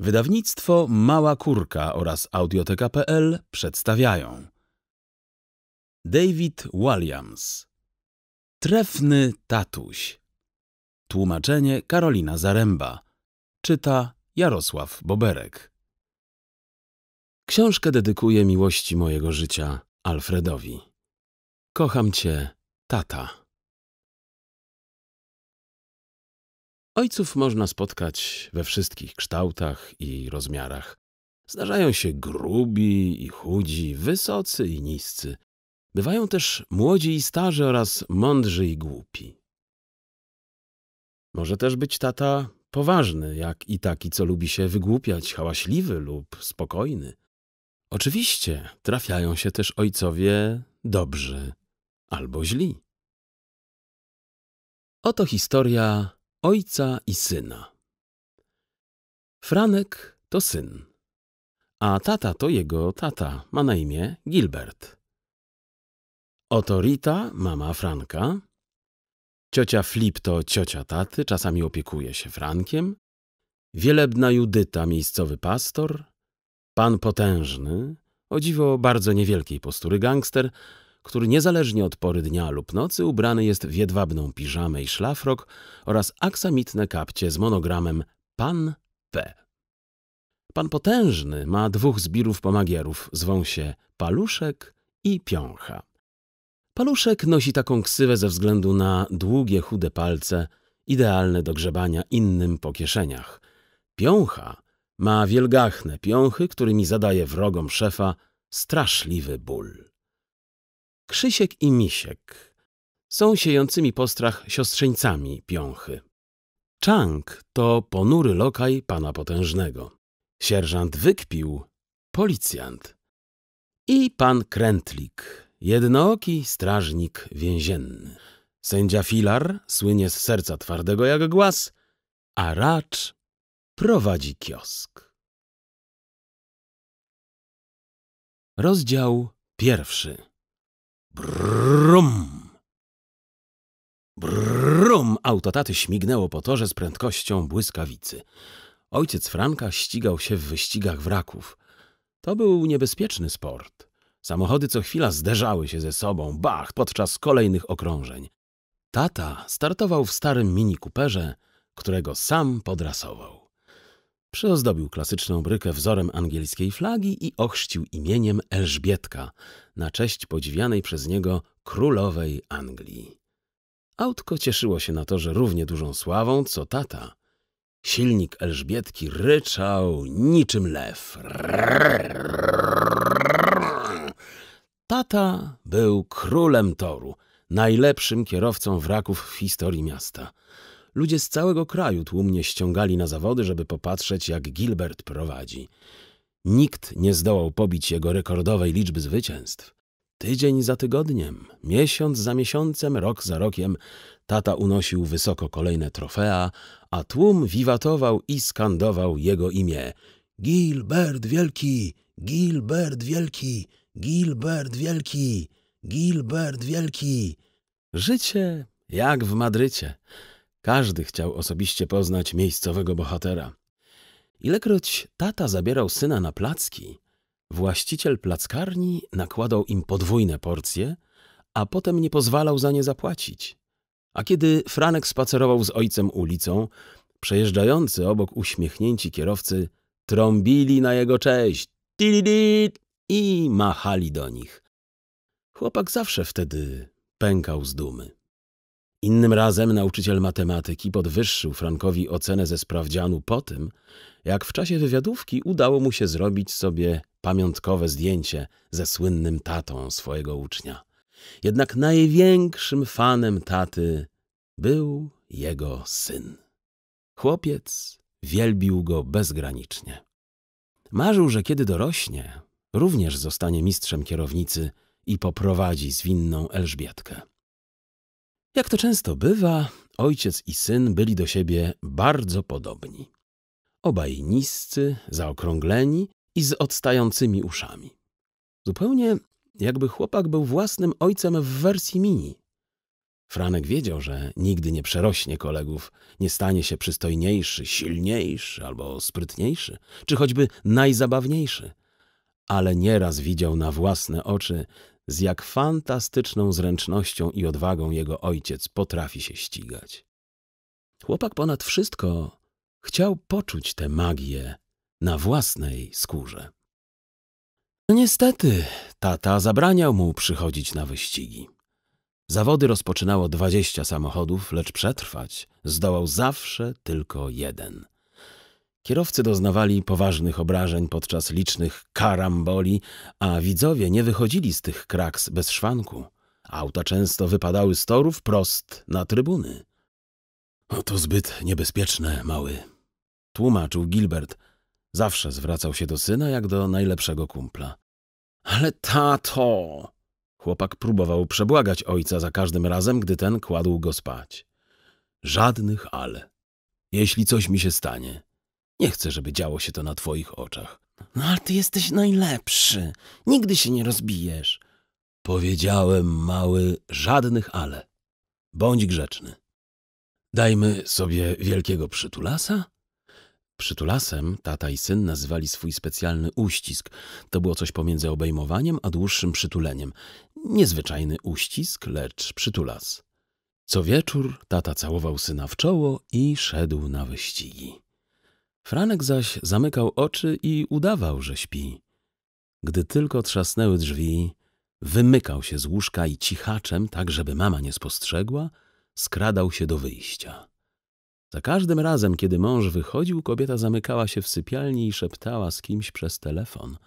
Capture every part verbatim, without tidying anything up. Wydawnictwo Mała Kurka oraz audioteka kropka pe el przedstawiają David Walliams Trefny tatuś. Tłumaczenie Karolina Zaręba. Czyta Jarosław Boberek. Książkę dedykuję miłości mojego życia, Alfredowi. Kocham cię, tata. Ojców można spotkać we wszystkich kształtach i rozmiarach. Zdarzają się grubi i chudzi, wysocy i niscy. Bywają też młodzi i starzy oraz mądrzy i głupi. Może też być tata poważny, jak i taki, co lubi się wygłupiać, hałaśliwy lub spokojny. Oczywiście trafiają się też ojcowie dobrzy albo źli. Oto historia ojca i syna. Franek to syn, a tata to jego tata, ma na imię Gilbert. Oto Rita, mama Franka. Ciocia Flip to ciocia taty, czasami opiekuje się Frankiem. Wielebna Judyta, miejscowy pastor. Pan Potężny, o dziwo bardzo niewielkiej postury gangster, który niezależnie od pory dnia lub nocy ubrany jest w jedwabną piżamę i szlafrok oraz aksamitne kapcie z monogramem Pan P. Pan Potężny ma dwóch zbirów pomagierów, zwą się Paluszek i Piącha. Paluszek nosi taką ksywę ze względu na długie, chude palce, idealne do grzebania innym po kieszeniach. Piącha ma wielgachne piąchy, którymi zadaje wrogom szefa straszliwy ból. Krzysiek i Misiek są siejącymi postrach siostrzeńcami Piąchy. Czang to ponury lokaj Pana Potężnego. Sierżant Wykpił, policjant. I Pan Krętlik, jednooki strażnik więzienny. Sędzia Filar słynie z serca twardego jak głaz, a racz prowadzi kiosk. Rozdział pierwszy. Brum! Brum! Auto taty śmignęło po torze z prędkością błyskawicy. Ojciec Franka ścigał się w wyścigach wraków. To był niebezpieczny sport. Samochody co chwila zderzały się ze sobą, bach, podczas kolejnych okrążeń. Tata startował w starym Mini Cooperze, którego sam podrasował. Przyozdobił klasyczną brykę wzorem angielskiej flagi i ochrzcił imieniem Elżbietka, na cześć podziwianej przez niego królowej Anglii. Autko cieszyło się na torze równie dużą sławą, co tata. Silnik Elżbietki ryczał niczym lew. Tata był królem toru, najlepszym kierowcą wraków w historii miasta. Ludzie z całego kraju tłumnie ściągali na zawody, żeby popatrzeć, jak Gilbert prowadzi. Nikt nie zdołał pobić jego rekordowej liczby zwycięstw. Tydzień za tygodniem, miesiąc za miesiącem, rok za rokiem tata unosił wysoko kolejne trofea, a tłum wiwatował i skandował jego imię. Gilbert Wielki! Gilbert Wielki! Gilbert Wielki! Gilbert Wielki! Życie jak w Madrycie. Każdy chciał osobiście poznać miejscowego bohatera. Ilekroć tata zabierał syna na placki, właściciel plackarni nakładał im podwójne porcje, a potem nie pozwalał za nie zapłacić. A kiedy Franek spacerował z ojcem ulicą, przejeżdżający obok uśmiechnięci kierowcy trąbili na jego cześć i machali do nich. Chłopak zawsze wtedy pękał z dumy. Innym razem nauczyciel matematyki podwyższył Frankowi ocenę ze sprawdzianu po tym, jak w czasie wywiadówki udało mu się zrobić sobie pamiątkowe zdjęcie ze słynnym tatą swojego ucznia. Jednak największym fanem taty był jego syn. Chłopiec wielbił go bezgranicznie. Marzył, że kiedy dorośnie, również zostanie mistrzem kierownicy i poprowadzi zwinną Elżbietkę. Jak to często bywa, ojciec i syn byli do siebie bardzo podobni. Obaj niscy, zaokrągleni i z odstającymi uszami. Zupełnie jakby chłopak był własnym ojcem w wersji mini. Franek wiedział, że nigdy nie przerośnie kolegów, nie stanie się przystojniejszy, silniejszy albo sprytniejszy, czy choćby najzabawniejszy. Ale nieraz widział na własne oczy, z jak fantastyczną zręcznością i odwagą jego ojciec potrafi się ścigać. Chłopak ponad wszystko chciał poczuć tę magię na własnej skórze. Niestety, tata zabraniał mu przychodzić na wyścigi. Zawody rozpoczynało dwadzieścia samochodów, lecz przetrwać zdołał zawsze tylko jeden. Kierowcy doznawali poważnych obrażeń podczas licznych karamboli, a widzowie nie wychodzili z tych kraks bez szwanku. Auta często wypadały z torów prost na trybuny. — Oto zbyt niebezpieczne, mały — tłumaczył Gilbert. Zawsze zwracał się do syna jak do najlepszego kumpla. — Ale tato! Chłopak próbował przebłagać ojca za każdym razem, gdy ten kładł go spać. — Żadnych ale. Jeśli coś mi się stanie, nie chcę, żeby działo się to na twoich oczach. — No ale ty jesteś najlepszy. Nigdy się nie rozbijesz. — Powiedziałem, mały, żadnych ale. Bądź grzeczny. Dajmy sobie wielkiego przytulasa? Przytulasem tata i syn nazywali swój specjalny uścisk. To było coś pomiędzy obejmowaniem a dłuższym przytuleniem. Niezwyczajny uścisk, lecz przytulas. Co wieczór tata całował syna w czoło i szedł na wyścigi. Franek zaś zamykał oczy i udawał, że śpi. Gdy tylko trzasnęły drzwi, wymykał się z łóżka i cichaczem, tak żeby mama nie spostrzegła, skradał się do wyjścia. Za każdym razem, kiedy mąż wychodził, kobieta zamykała się w sypialni i szeptała z kimś przez telefon.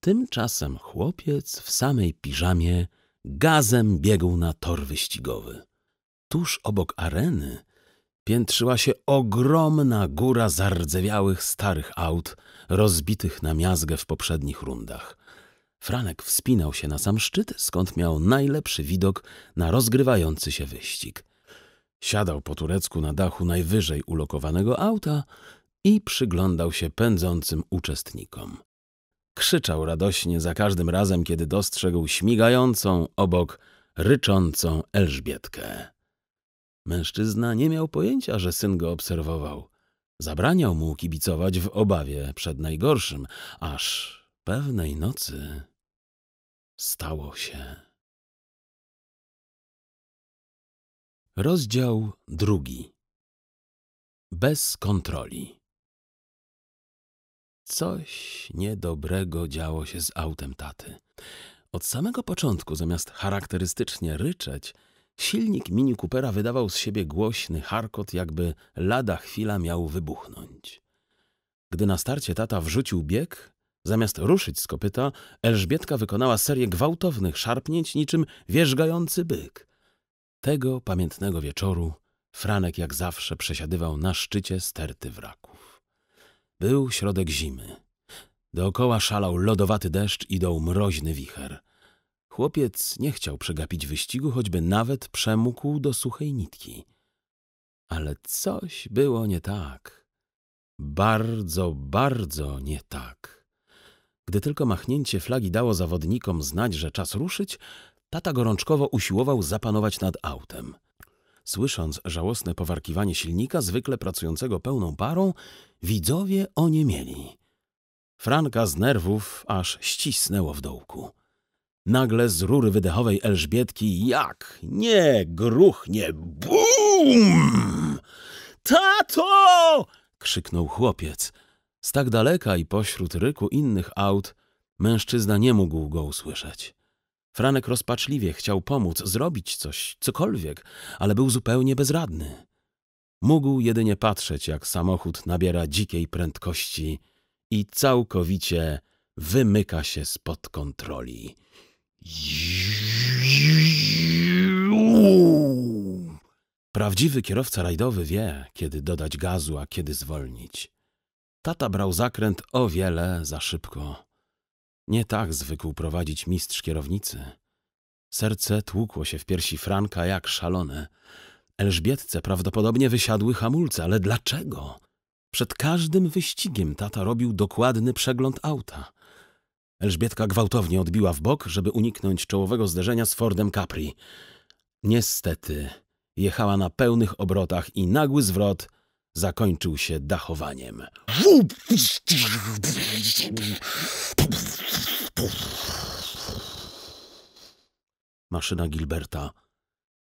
Tymczasem chłopiec w samej piżamie gazem biegł na tor wyścigowy. Tuż obok areny piętrzyła się ogromna góra zardzewiałych starych aut, rozbitych na miazgę w poprzednich rundach. Franek wspinał się na sam szczyt, skąd miał najlepszy widok na rozgrywający się wyścig. Siadał po turecku na dachu najwyżej ulokowanego auta i przyglądał się pędzącym uczestnikom. Krzyczał radośnie za każdym razem, kiedy dostrzegł śmigającą obok ryczącą Elżbietkę. Mężczyzna nie miał pojęcia, że syn go obserwował. Zabraniał mu kibicować w obawie przed najgorszym, aż pewnej nocy stało się. Rozdział drugi. Bez kontroli. Coś niedobrego działo się z autem taty. Od samego początku, zamiast charakterystycznie ryczeć, silnik Mini Coopera wydawał z siebie głośny charkot, jakby lada chwila miał wybuchnąć. Gdy na starcie tata wrzucił bieg, zamiast ruszyć z kopyta, Elżbietka wykonała serię gwałtownych szarpnięć niczym wierzgający byk. Tego pamiętnego wieczoru Franek jak zawsze przesiadywał na szczycie sterty wraków. Był środek zimy. Dookoła szalał lodowaty deszcz i dał mroźny wicher. Chłopiec nie chciał przegapić wyścigu, choćby nawet przemógł do suchej nitki. Ale coś było nie tak. Bardzo, bardzo nie tak. Gdy tylko machnięcie flagi dało zawodnikom znać, że czas ruszyć, tata gorączkowo usiłował zapanować nad autem. Słysząc żałosne powarkiwanie silnika, zwykle pracującego pełną parą, widzowie oniemieli. Franka z nerwów aż ścisnęło w dołku. Nagle z rury wydechowej Elżbietki jak nie gruchnie BUM! Tato! Krzyknął chłopiec. Z tak daleka i pośród ryku innych aut mężczyzna nie mógł go usłyszeć. Franek rozpaczliwie chciał pomóc, zrobić coś, cokolwiek, ale był zupełnie bezradny. Mógł jedynie patrzeć, jak samochód nabiera dzikiej prędkości i całkowicie wymyka się spod kontroli. Prawdziwy kierowca rajdowy wie, kiedy dodać gazu, a kiedy zwolnić. Tata brał zakręt o wiele za szybko. Nie tak zwykł prowadzić mistrz kierownicy. Serce tłukło się w piersi Franka jak szalone. Elżbietce prawdopodobnie wysiadły hamulce, ale dlaczego? Przed każdym wyścigiem tata robił dokładny przegląd auta. Elżbietka gwałtownie odbiła w bok, żeby uniknąć czołowego zderzenia z Fordem Capri. Niestety, jechała na pełnych obrotach i nagły zwrot zakończył się dachowaniem. Maszyna Gilberta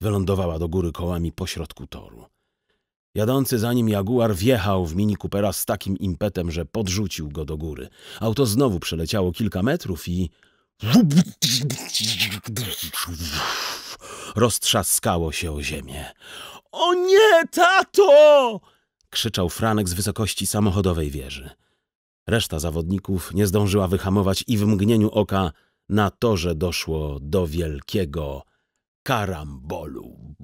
wylądowała do góry kołami pośrodku toru. Jadący za nim Jaguar wjechał w Mini Coopera z takim impetem, że podrzucił go do góry. Auto znowu przeleciało kilka metrów i roztrzaskało się o ziemię. O nie, tato! Krzyczał Franek z wysokości samochodowej wieży. Reszta zawodników nie zdążyła wyhamować i w mgnieniu oka na torze doszło do wielkiego karambolu.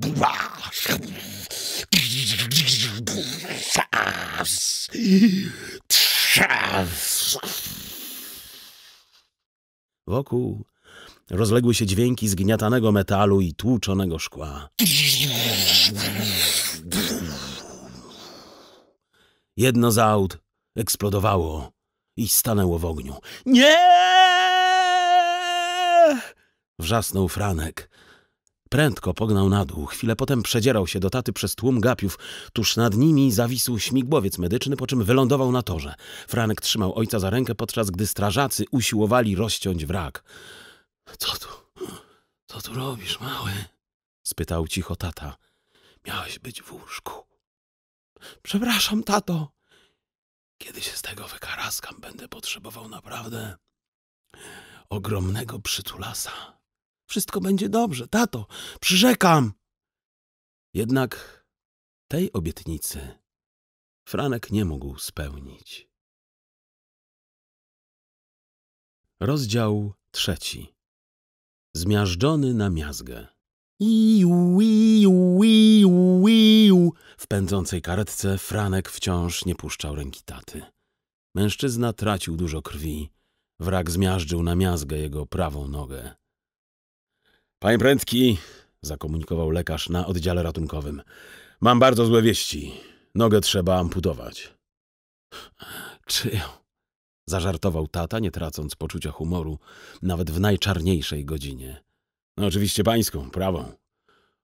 Wokół rozległy się dźwięki zgniatanego metalu i tłuczonego szkła. Jedno z aut eksplodowało i stanęło w ogniu. Nie! Wrzasnął Franek. Prędko pognał na dół. Chwilę potem przedzierał się do taty przez tłum gapiów. Tuż nad nimi zawisł śmigłowiec medyczny, po czym wylądował na torze. Franek trzymał ojca za rękę, podczas gdy strażacy usiłowali rozciąć wrak. — Co tu? Co tu robisz, mały? — spytał cicho tata. — Miałeś być w łóżku. — Przepraszam, tato. Kiedy się z tego wykaraskam, będę potrzebował naprawdę ogromnego przytulasa. Wszystko będzie dobrze, tato, przyrzekam. Jednak tej obietnicy Franek nie mógł spełnić. Rozdział trzeci. Zmiażdżony na miazgę. Iu, iu, iu, iu. W pędzącej karetce Franek wciąż nie puszczał ręki taty. Mężczyzna tracił dużo krwi. Wrak zmiażdżył na miazgę jego prawą nogę. Panie Prędki, zakomunikował lekarz na oddziale ratunkowym. Mam bardzo złe wieści. Nogę trzeba amputować. Czyją? Zażartował tata, nie tracąc poczucia humoru, nawet w najczarniejszej godzinie. No oczywiście pańską, prawą.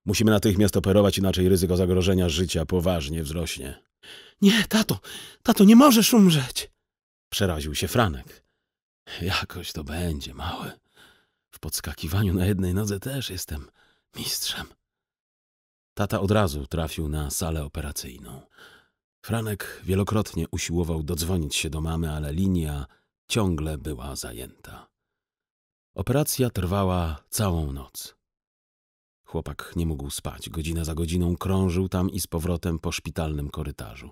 Musimy natychmiast operować, inaczej ryzyko zagrożenia życia poważnie wzrośnie. Nie, tato, tato, nie możesz umrzeć! Przeraził się Franek. Jakoś to będzie, mały. W podskakiwaniu na jednej nodze też jestem mistrzem. Tata od razu trafił na salę operacyjną. Franek wielokrotnie usiłował dodzwonić się do mamy, ale linia ciągle była zajęta. Operacja trwała całą noc. Chłopak nie mógł spać. Godzina za godziną krążył tam i z powrotem po szpitalnym korytarzu.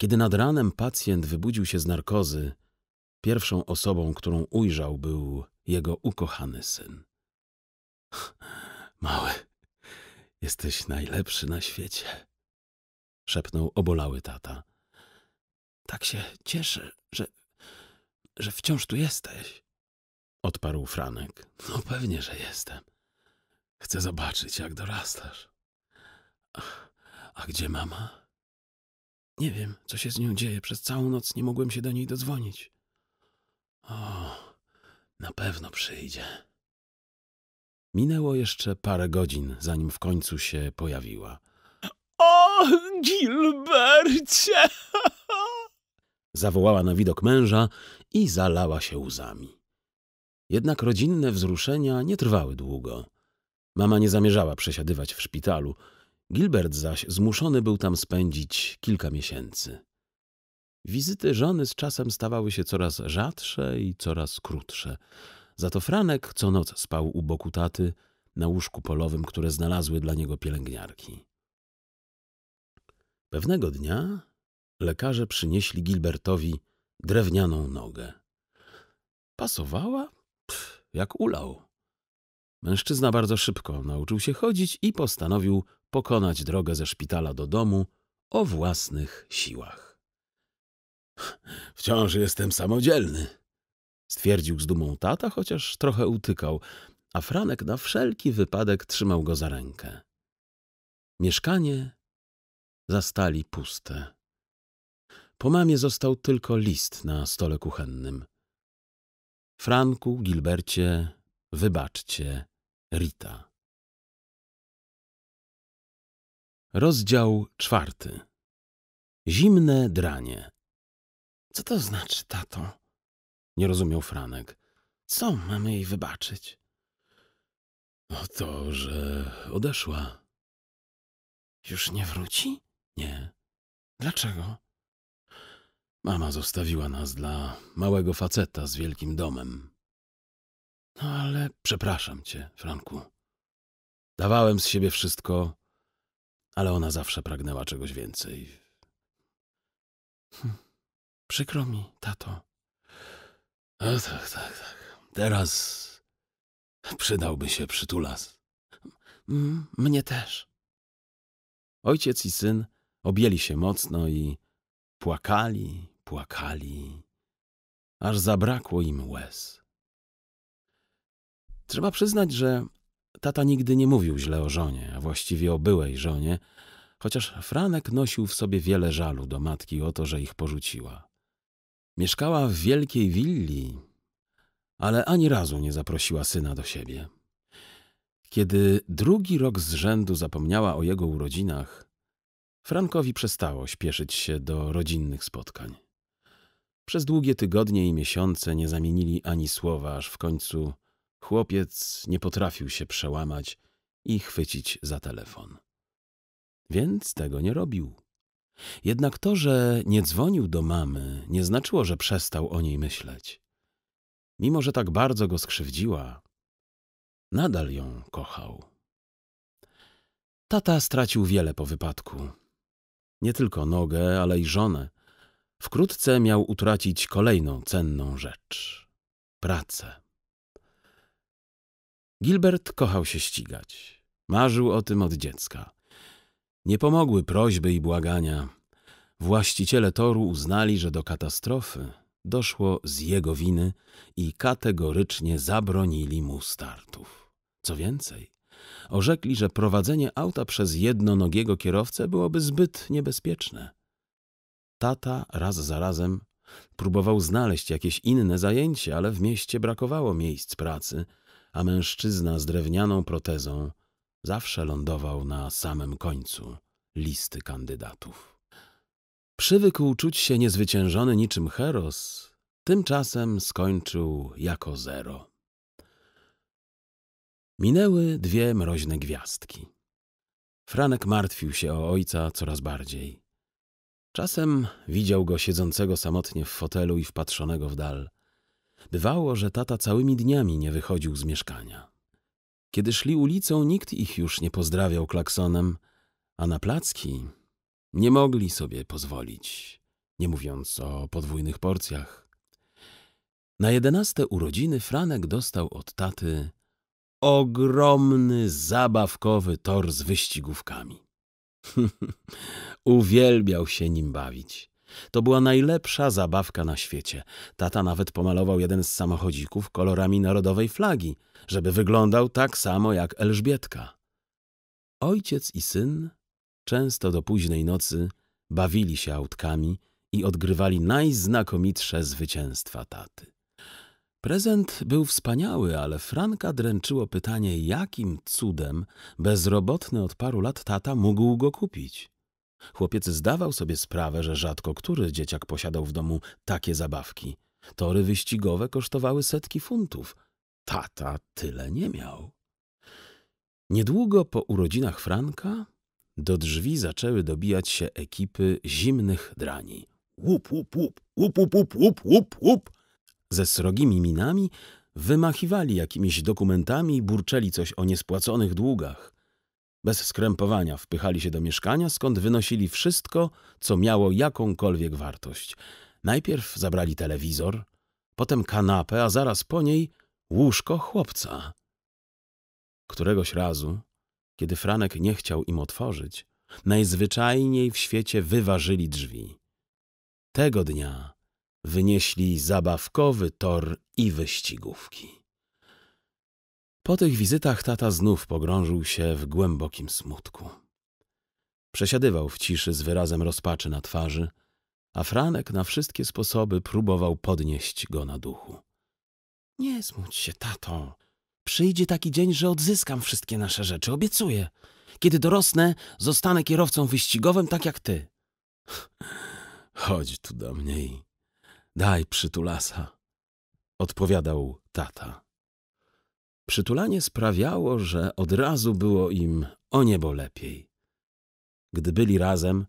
Kiedy nad ranem pacjent wybudził się z narkozy, pierwszą osobą, którą ujrzał, był jego ukochany syn. Mały, jesteś najlepszy na świecie, szepnął obolały tata. Tak się cieszę, że, że wciąż tu jesteś, odparł Franek. No pewnie, że jestem. Chcę zobaczyć, jak dorastasz. A, a gdzie mama? Nie wiem, co się z nią dzieje. Przez całą noc nie mogłem się do niej dodzwonić. O... Na pewno przyjdzie. Minęło jeszcze parę godzin, zanim w końcu się pojawiła. O, Gilbercie! Zawołała na widok męża i zalała się łzami. Jednak rodzinne wzruszenia nie trwały długo. Mama nie zamierzała przesiadywać w szpitalu. Gilbert zaś zmuszony był tam spędzić kilka miesięcy. Wizyty żony z czasem stawały się coraz rzadsze i coraz krótsze. Za to Franek co noc spał u boku taty na łóżku polowym, które znalazły dla niego pielęgniarki. Pewnego dnia lekarze przynieśli Gilbertowi drewnianą nogę. Pasowała? Pff, jak ulał. Mężczyzna bardzo szybko nauczył się chodzić i postanowił pokonać drogę ze szpitala do domu o własnych siłach. Wciąż jestem samodzielny, stwierdził z dumą tata, chociaż trochę utykał, a Franek na wszelki wypadek trzymał go za rękę. Mieszkanie zastali puste. Po mamie został tylko list na stole kuchennym. Franku, Gilbercie, wybaczcie, Rita. Rozdział czwarty. Zimne dranie. Co to znaczy, tato? Nie rozumiał Franek. Co mamy jej wybaczyć? O to, że odeszła. Już nie wróci? Nie. Dlaczego? Mama zostawiła nas dla małego faceta z wielkim domem. No ale przepraszam cię, Franku. Dawałem z siebie wszystko, ale ona zawsze pragnęła czegoś więcej. Hm. Przykro mi, tato. O, tak, tak, tak. Teraz przydałby się przytulas. M- mnie też. Ojciec i syn objęli się mocno i płakali, płakali, aż zabrakło im łez. Trzeba przyznać, że tata nigdy nie mówił źle o żonie, a właściwie o byłej żonie, chociaż Franek nosił w sobie wiele żalu do matki o to, że ich porzuciła. Mieszkała w wielkiej willi, ale ani razu nie zaprosiła syna do siebie. Kiedy drugi rok z rzędu zapomniała o jego urodzinach, Frankowi przestało śpieszyć się do rodzinnych spotkań. Przez długie tygodnie i miesiące nie zamienili ani słowa, aż w końcu chłopiec nie potrafił się przełamać i chwycić za telefon. Więc tego nie robił. Jednak to, że nie dzwonił do mamy, nie znaczyło, że przestał o niej myśleć. Mimo że tak bardzo go skrzywdziła, nadal ją kochał. Tata stracił wiele po wypadku. Nie tylko nogę, ale i żonę. Wkrótce miał utracić kolejną cenną rzecz – pracę. Gilbert kochał się ścigać. Marzył o tym od dziecka. Nie pomogły prośby i błagania. Właściciele toru uznali, że do katastrofy doszło z jego winy i kategorycznie zabronili mu startów. Co więcej, orzekli, że prowadzenie auta przez jednonogiego kierowcę byłoby zbyt niebezpieczne. Tata raz za razem próbował znaleźć jakieś inne zajęcie, ale w mieście brakowało miejsc pracy, a mężczyzna z drewnianą protezą zawsze lądował na samym końcu listy kandydatów. Przywykł czuć się niezwyciężony niczym heros, tymczasem skończył jako zero. Minęły dwie mroźne gwiazdki. Franek martwił się o ojca coraz bardziej. Czasem widział go siedzącego samotnie w fotelu i wpatrzonego w dal. Bywało, że tata całymi dniami nie wychodził z mieszkania. Kiedy szli ulicą, nikt ich już nie pozdrawiał klaksonem, a na placki nie mogli sobie pozwolić, nie mówiąc o podwójnych porcjach. Na jedenaste urodziny Franek dostał od taty ogromny, zabawkowy tor z wyścigówkami. Uwielbiał się nim bawić. To była najlepsza zabawka na świecie. Tata nawet pomalował jeden z samochodzików kolorami narodowej flagi, żeby wyglądał tak samo jak Elżbietka. Ojciec i syn często do późnej nocy bawili się autkami i odgrywali najznakomitsze zwycięstwa taty. Prezent był wspaniały, ale Franka dręczyło pytanie, jakim cudem bezrobotny od paru lat tata mógł go kupić. Chłopiec zdawał sobie sprawę, że rzadko który dzieciak posiadał w domu takie zabawki. Tory wyścigowe kosztowały setki funtów. Tata tyle nie miał. Niedługo po urodzinach Franka do drzwi zaczęły dobijać się ekipy zimnych drani. Łup, łup, łup, łup, łup, łup, łup, łup, łup. Ze srogimi minami wymachiwali jakimiś dokumentami i burczeli coś o niespłaconych długach. Bez skrępowania wpychali się do mieszkania, skąd wynosili wszystko, co miało jakąkolwiek wartość. Najpierw zabrali telewizor, potem kanapę, a zaraz po niej łóżko chłopca. Któregoś razu, kiedy Franek nie chciał im otworzyć, najzwyczajniej w świecie wyważyli drzwi. Tego dnia wynieśli zabawkowy tor i wyścigówki. Po tych wizytach tata znów pogrążył się w głębokim smutku. Przesiadywał w ciszy z wyrazem rozpaczy na twarzy, a Franek na wszystkie sposoby próbował podnieść go na duchu. — Nie smuć się, tato. Przyjdzie taki dzień, że odzyskam wszystkie nasze rzeczy, obiecuję. Kiedy dorosnę, zostanę kierowcą wyścigowym tak jak ty. Chodź tu do mnie i daj przytulasa, odpowiadał tata. Przytulanie sprawiało, że od razu było im o niebo lepiej. Gdy byli razem,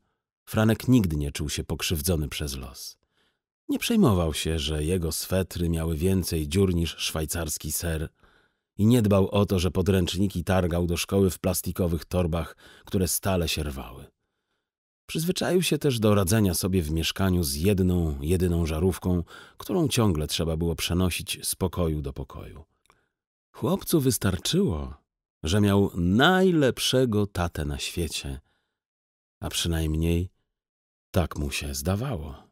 Franek nigdy nie czuł się pokrzywdzony przez los. Nie przejmował się, że jego swetry miały więcej dziur niż szwajcarski ser i nie dbał o to, że podręczniki targał do szkoły w plastikowych torbach, które stale się rwały. Przyzwyczaił się też do radzenia sobie w mieszkaniu z jedną, jedyną żarówką, którą ciągle trzeba było przenosić z pokoju do pokoju. Chłopcu wystarczyło, że miał najlepszego tatę na świecie, a przynajmniej tak mu się zdawało.